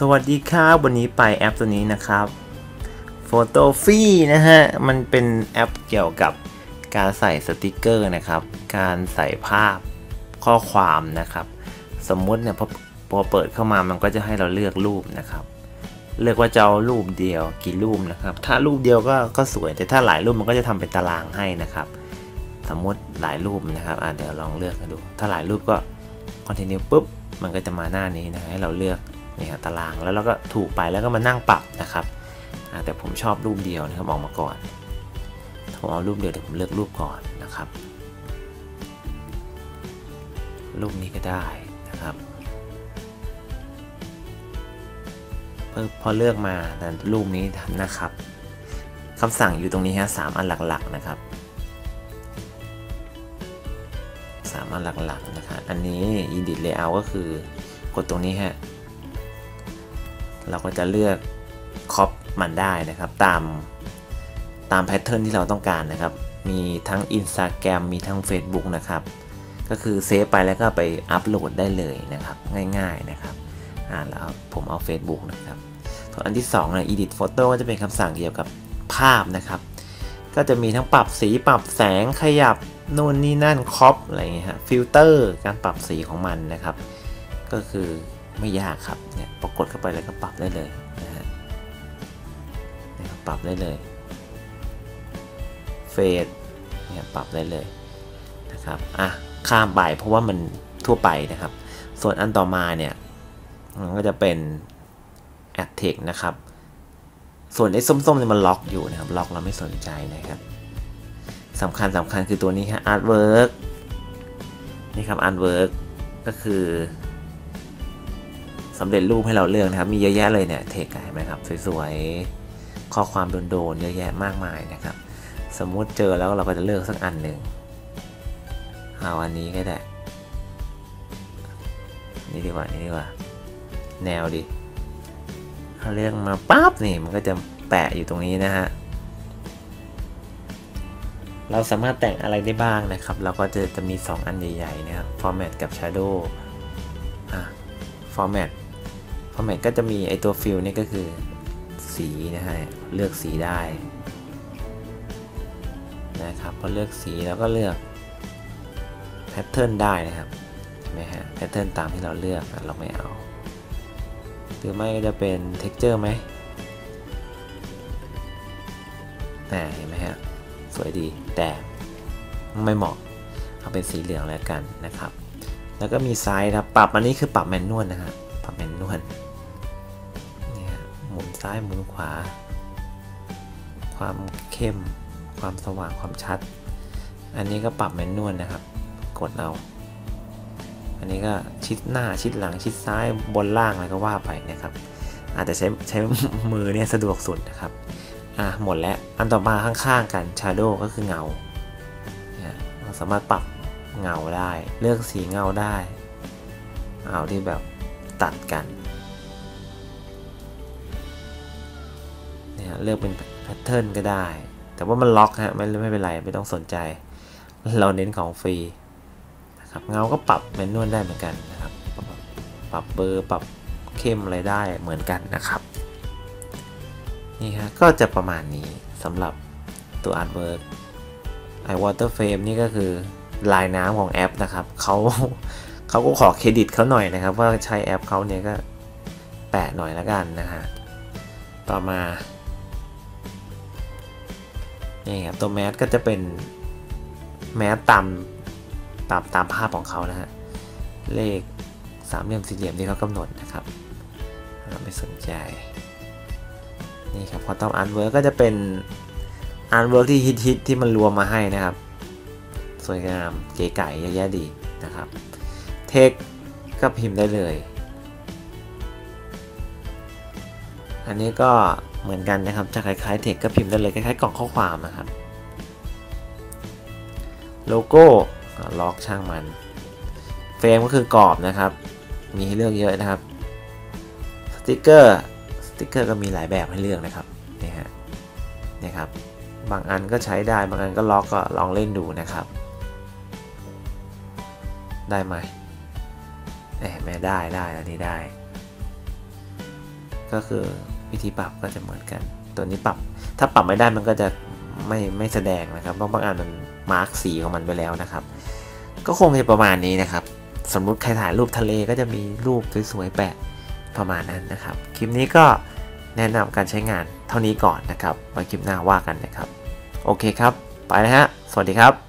สวัสดีครับวันนี้ไปแอปตัวนี้นะครับโฟโตฟี่นะฮะมันเป็นแอปเกี่ยวกับการใส่สติกเกอร์นะครับการใส่ภาพข้อความนะครับสมมุติเนี่ยพอเปิดเข้ามามันก็จะให้เราเลือกรูปนะครับเลือกว่าจะเอารูปเดียวกี่รูปนะครับถ้ารูปเดียวก็สวยแต่ถ้าหลายรูปมันก็จะทำเป็นตารางให้นะครับสมมติหลายรูปนะครับเดี๋ยวลองเลือกกันดูถ้าหลายรูปก็คอนติเนียปุ๊บมันก็จะมาหน้านี้นะให้เราเลือกนี่ครับตารางแล้วเราก็ถูกไปแล้วก็มานั่งปรับนะครับแต่ผมชอบรูปเดียวนะครับออกมาก่อนผมเอารูปเดียวเดี๋ยวผมเลือกรูปก่อนนะครับรูปนี้ก็ได้นะครับพอเลือกมาแต่รูปนี้นะครับคำสั่งอยู่ตรงนี้ฮะ3อันหลักๆนะครับ3อันหลักๆนะครับอันนี้ Edit Layout ก็คือกดตรงนี้ฮะเราก็จะเลือกครอปมันได้นะครับตามแพทเทิร์นที่เราต้องการนะครับมีทั้ง Instagram มีทั้ง Facebook นะครับก็คือเซฟไปแล้วก็ไปอัปโหลดได้เลยนะครับง่ายๆนะครับแล้วผมเอา Facebook นะครับส่วนอันที่2นะ Edit Photo ก็จะเป็นคำสั่งเกี่ยวกับภาพนะครับก็จะมีทั้งปรับสีปรับแสงขยับโน่นนี่นั่นครอปอะไรอย่างเงี้ยฮะฟิลเตอร์การปรับสีของมันนะครับก็คือไม่ยากครับเนี่ยปรากฏเข้าไปแล้วก็ปรับได้เลยนะฮะปรับได้เลยเฟดเนี่ยปรับได้เลยนะครับข้ามไปเพราะว่ามันทั่วไปนะครับส่วนอันต่อมาเนี่ยมันก็จะเป็นแอดเทคนะครับส่วนไอ้ส้มๆเนี่ยมันล็อกอยู่นะครับล็อกเราไม่สนใจนะครับสำคัญคือตัวนี้ฮะอาร์ตเวิร์กนี่ครับอาร์ตเวิร์กก็คือสำเร็จรูปให้เราเลือกนะครับมีเยอะแยะเลยเนี่ยเทคเห็นไหมครับสวยๆข้อความโดนเยอะแยะมากมายนะครับสมมุติเจอแล้วเราก็จะเลือกสักอันหนึ่งเอาอันนี้ก็ได้นี่ดีกว่าแนวดิเขาเลือกมาปั๊บนี่มันก็จะแปะอยู่ตรงนี้นะฮะเราสามารถแต่งอะไรได้บ้างนะครับเราก็จะมี2อันใหญ่ๆนะครับ format กับ shadow format ก็จะมีไอตัว fill นี่ก็คือสีนะฮะเลือกสีได้นะครับพอเลือกสีแล้วก็เลือก pattern ได้นะครับเห็นไหมฮะ pattern ตามที่เราเลือกเราไม่เอาหรือไม่ก็จะเป็น texture ไหมเห็นไหมฮะสวยดีแต่ไม่เหมาะเอาเป็นสีเหลืองแล้วกันนะครับแล้วก็มีไซส์ครับปรับอันนี้คือปรับแมนนวลนะฮะปรับแมนนวลนี่ฮะหมุนซ้ายหมุนขวาความเข้มความสว่างความชัดอันนี้ก็ปรับแมนนวลนะครับกดเอาอันนี้ก็ชิดหน้าชิดหลังชิดซ้ายบนล่างอะไรก็ว่าไปนะครับอาจจะใช้มือเนี่ยสะดวกสุดนะครับหมดแล้วอันต่อมาข้างๆกัน Shadow ก็คือเงาเราสามารถปรับเงาได้เลือกสีเงาได้เอาที่แบบตัดกันเนี่ยเลือกเป็นแพทเทิร์นก็ได้แต่ว่ามันล็อกฮะไม่เป็นไรไม่ต้องสนใจเราเน้นของฟรีนะครับเงาก็ปรับแมนนวลได้เหมือนกันนะครับปรับเบอร์ปรับเข้มอะไรได้เหมือนกันนะครับนี่ฮะก็จะประมาณนี้สำหรับตัวอาร์ตเวิร์กไอวอเตอร์เฟรมนี่ก็คือลายน้ำของแอปนะครับเขาก็ขอเครดิตเขาหน่อยนะครับว่าใช้แอปเขาเนี่ยก็แปะหน่อยละกันนะฮะต่อมานี่ครับตัวแมสก็จะเป็นแมสตามภาพของเขานะฮะเลขสามเหลี่ยมสี่เหลี่ยมที่เขากำหนดนะครับไม่สนใจนี่ครับพอต้องอาร์ตเวิร์กก็จะเป็นอาร์ตเวิร์กที่ฮิตที่มันรวมมาให้นะครับสวยงามเก๋ไก่เยอะแยะดีนะครับเทคก็พิมพ์ได้เลยอันนี้ก็เหมือนกันนะครับจะคล้ายๆเทคก็พิมพ์ได้เลยคล้ายๆกล่องข้อความนะครับโลโก้ล็อกช่างมันเฟรมก็คือกรอบนะครับมีให้เลือกเยอะนะครับสติ๊กเกอร์ก็มีหลายแบบให้เลือกนะครับนี่ครับบางอันก็ใช้ได้บางอันก็ล็อกก็ลองเล่นดูนะครับได้ไหมแหมได้อันนี้ได้ ก็คือวิธีปรับก็จะเหมือนกันตัวนี้ปรับถ้าปรับไม่ได้มันก็จะไม่แสดงนะครับเพราะบางอันมันมาร์กสีของมันไปแล้วนะครับก็คงจะประมาณนี้นะครับสมมุติใครถ่ายรูปทะเลก็จะมีรูปสวยๆแปะประมาณนั้นนะครับคลิปนี้ก็แนะนำการใช้งานเท่านี้ก่อนนะครับไว้คลิปหน้าว่ากันนะครับโอเคครับไปนะฮะสวัสดีครับ